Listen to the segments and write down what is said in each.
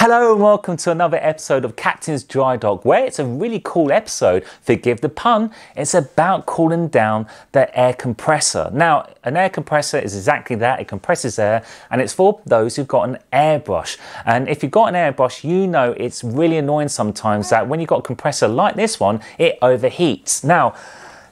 Hello and welcome to another episode of Captain's Dry Dock, where it's a really cool episode, forgive the pun, it's about cooling down the air compressor. Now, an air compressor is exactly that, it compresses air, and it's for those who've got an airbrush. And if you've got an airbrush, you know it's really annoying sometimes that when you've got a compressor like this one, it overheats. Now,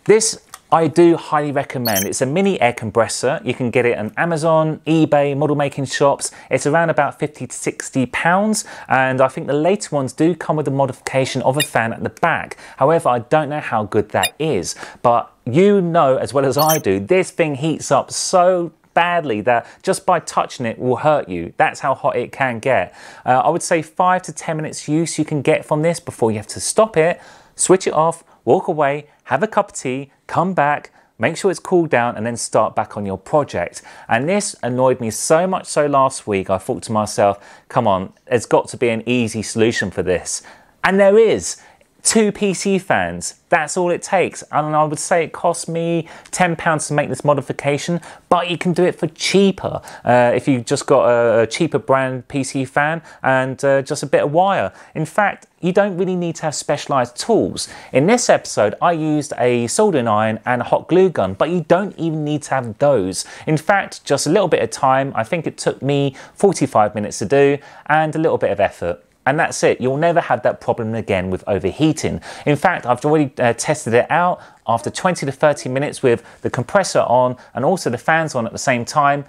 this I do highly recommend. It's a mini air compressor. You can get it on Amazon, eBay, model making shops. It's around about £50 to £60, and I think the later ones do come with a modification of a fan at the back. However, I don't know how good that is, but you know as well as I do, this thing heats up so badly that just by touching it will hurt you. That's how hot it can get. I would say 5 to 10 minutes use you can get from this before you have to stop it, switch it off, walk away, have a cup of tea, come back, make sure it's cooled down, and then start back on your project. And this annoyed me so much so last week, I thought to myself, come on, there's got to be an easy solution for this. And there is. 2 PC fans, that's all it takes. And I would say it cost me £10 to make this modification, but you can do it for cheaper if you've just got a cheaper brand PC fan and just a bit of wire. In fact, you don't really need to have specialized tools. In this episode, I used a soldering iron and a hot glue gun, but you don't even need to have those. In fact, just a little bit of time, I think it took me 45 minutes to do, and a little bit of effort. And that's it, you'll never have that problem again with overheating. In fact, I've already tested it out. After 20 to 30 minutes with the compressor on and also the fans on at the same time,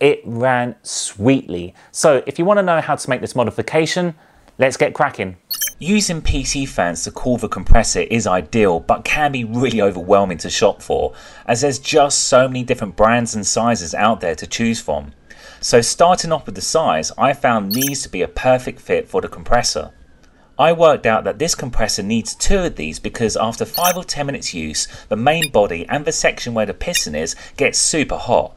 it ran sweetly. So if you want to know how to make this modification, let's get cracking. Using PC fans to cool the compressor is ideal, but can be really overwhelming to shop for, as there's just so many different brands and sizes out there to choose from. So starting off with the size, I found these to be a perfect fit for the compressor. I worked out that this compressor needs 2 of these because after 5 or 10 minutes use, the main body and the section where the piston is gets super hot.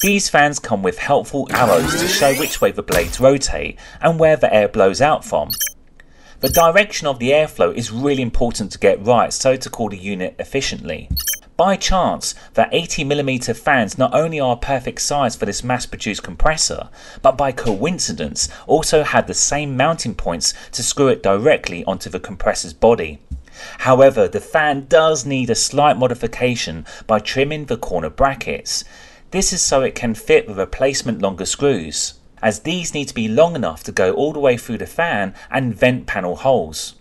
These fans come with helpful arrows to show which way the blades rotate and where the air blows out from. The direction of the airflow is really important to get right so to cool the unit efficiently. By chance, the 80mm fans not only are a perfect size for this mass-produced compressor, but by coincidence also had the same mounting points to screw it directly onto the compressor's body. However, the fan does need a slight modification by trimming the corner brackets. This is so it can fit the replacement longer screws, as these need to be long enough to go all the way through the fan and vent panel holes.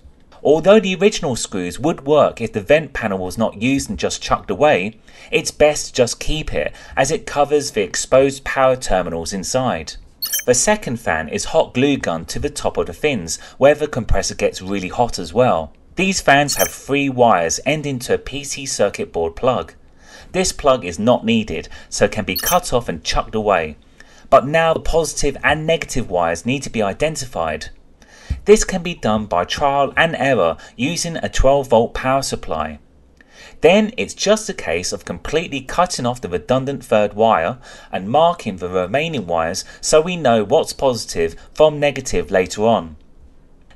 Although the original screws would work if the vent panel was not used and just chucked away, it's best to just keep it as it covers the exposed power terminals inside. The second fan is hot glue gun to the top of the fins where the compressor gets really hot as well. These fans have 3 wires ending to a PC circuit board plug. This plug is not needed so can be cut off and chucked away, but now the positive and negative wires need to be identified. This can be done by trial and error using a 12-volt power supply. Then it's just a case of completely cutting off the redundant third wire and marking the remaining wires so we know what's positive from negative later on.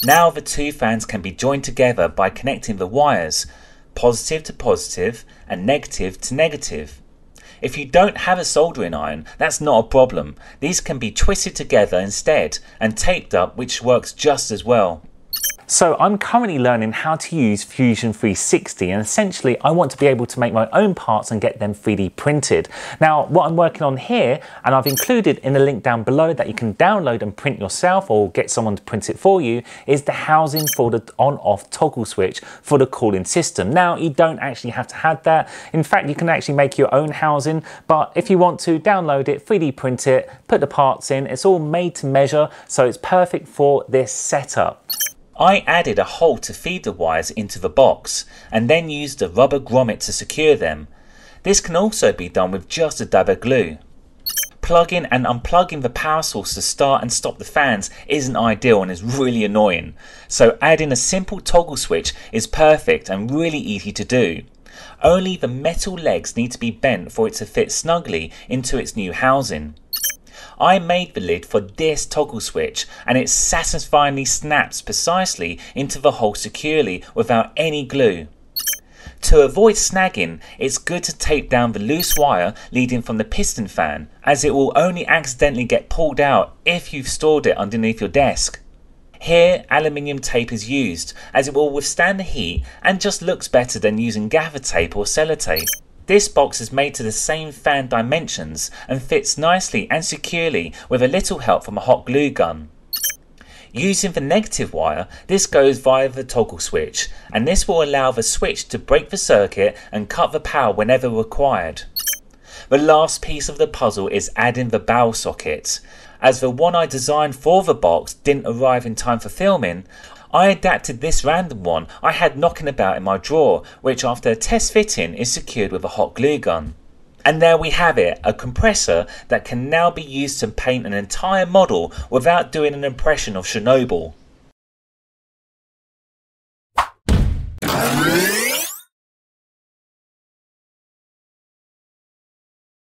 Now the 2 fans can be joined together by connecting the wires, positive to positive and negative to negative. If you don't have a soldering iron, that's not a problem. These can be twisted together instead and taped up, which works just as well. So I'm currently learning how to use Fusion 360, and essentially I want to be able to make my own parts and get them 3D printed. Now what I'm working on here, and I've included in the link down below that you can download and print yourself or get someone to print it for you, is the housing for the on-off toggle switch for the cooling system. Now you don't actually have to have that. In fact, you can actually make your own housing, but if you want to download it, 3D print it, put the parts in, it's all made to measure, so it's perfect for this setup. I added a hole to feed the wires into the box and then used a rubber grommet to secure them. This can also be done with just a dab of glue. Plugging and unplugging the power source to start and stop the fans isn't ideal and is really annoying, so adding a simple toggle switch is perfect and really easy to do. Only the metal legs need to be bent for it to fit snugly into its new housing. I made the lid for this toggle switch and it satisfyingly snaps precisely into the hole securely without any glue. To avoid snagging, it's good to tape down the loose wire leading from the piston fan, as it will only accidentally get pulled out if you've stored it underneath your desk. Here, aluminium tape is used, as it will withstand the heat and just looks better than using gaffer tape or sellotape. This box is made to the same fan dimensions and fits nicely and securely with a little help from a hot glue gun. Using the negative wire, this goes via the toggle switch, and this will allow the switch to break the circuit and cut the power whenever required. The last piece of the puzzle is adding the barrel socket. As the one I designed for the box didn't arrive in time for filming, I adapted this random one I had knocking about in my drawer, which after a test fitting is secured with a hot glue gun. And there we have it, a compressor that can now be used to paint an entire model without doing an impression of Chernobyl.